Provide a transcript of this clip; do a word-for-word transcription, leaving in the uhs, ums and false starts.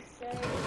Thursday.